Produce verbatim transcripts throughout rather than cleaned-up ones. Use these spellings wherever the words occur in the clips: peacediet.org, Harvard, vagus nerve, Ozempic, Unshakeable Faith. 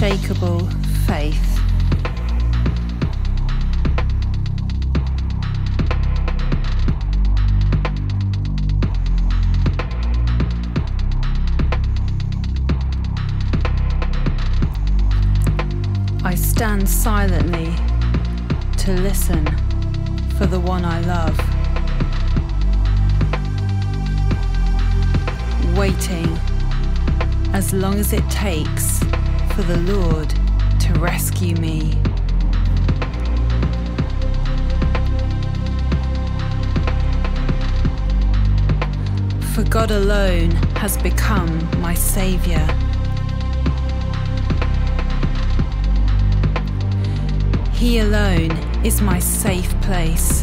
unshakable faith. I stand silently to listen for the one I love, waiting as long as it takes for the Lord to rescue me. For God alone has become my Saviour. He alone is my safe place.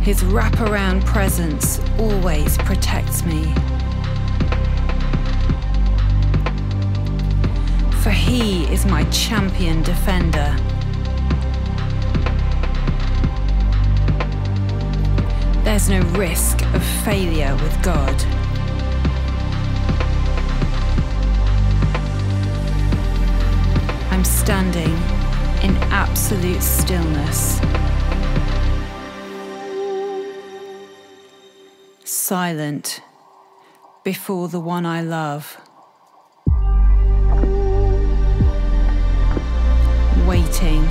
His wraparound presence always protects me. For he is my champion defender. There's no risk of failure with God. I'm standing in absolute stillness. Silent before the one I love, waiting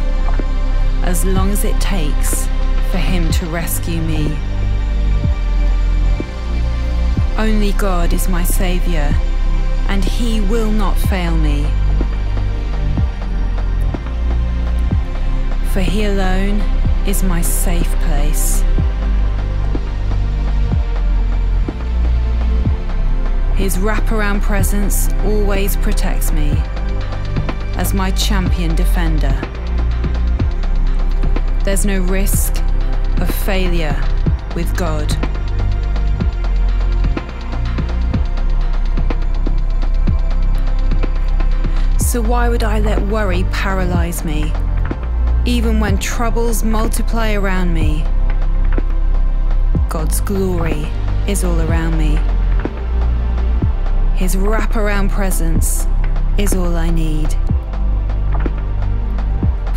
as long as it takes for him to rescue me. Only God is my Saviour, and he will not fail me. For he alone is my safe place. His wraparound presence always protects me as my champion defender. There's no risk of failure with God. So why would I let worry paralyze me, even when troubles multiply around me? God's glory is all around me. His wraparound presence is all I need.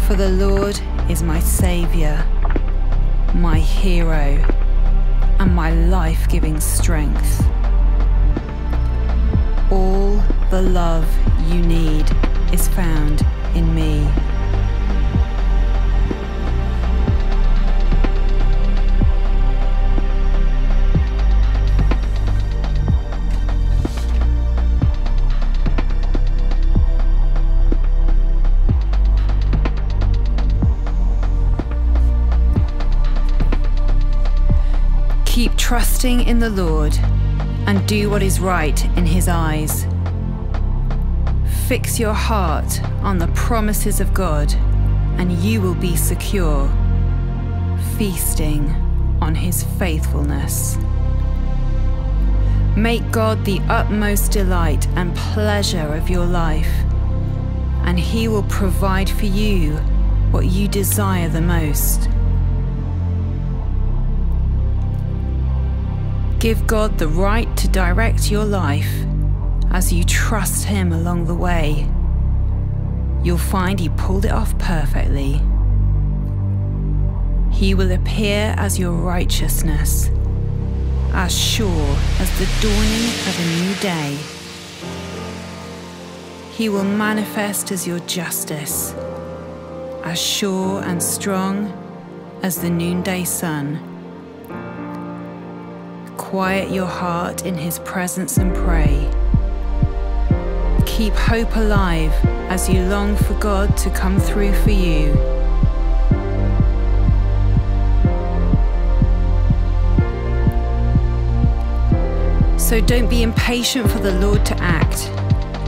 For the Lord is my Saviour, my hero, and my life-giving strength. All the love you need is found in me. Keep trusting in the Lord and do what is right in his eyes. Fix your heart on the promises of God and you will be secure, feasting on his faithfulness. Make God the utmost delight and pleasure of your life, and he will provide for you what you desire the most. Give God the right to direct your life as you trust him along the way. You'll find he pulled it off perfectly. He will appear as your righteousness, as sure as the dawning of a new day. He will manifest as your justice, as sure and strong as the noonday sun. Quiet your heart in his presence and pray. Keep hope alive as you long for God to come through for you. So don't be impatient for the Lord to act.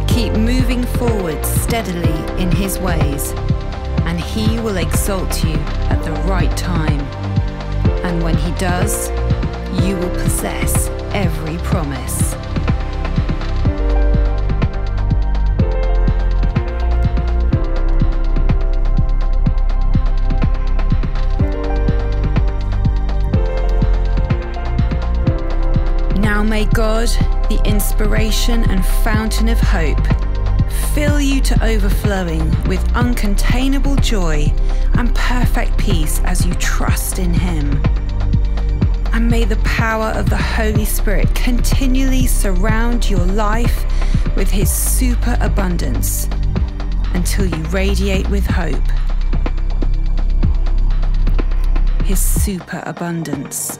Keep moving forward steadily in his ways, and he will exalt you at the right time. And when he does, you will possess every promise. Now may God the inspiration and fountain of hope, fill you to overflowing with uncontainable joy and perfect peace as you trust in Him. And may the power of the Holy Spirit continually surround your life with His superabundance until you radiate with hope. His superabundance.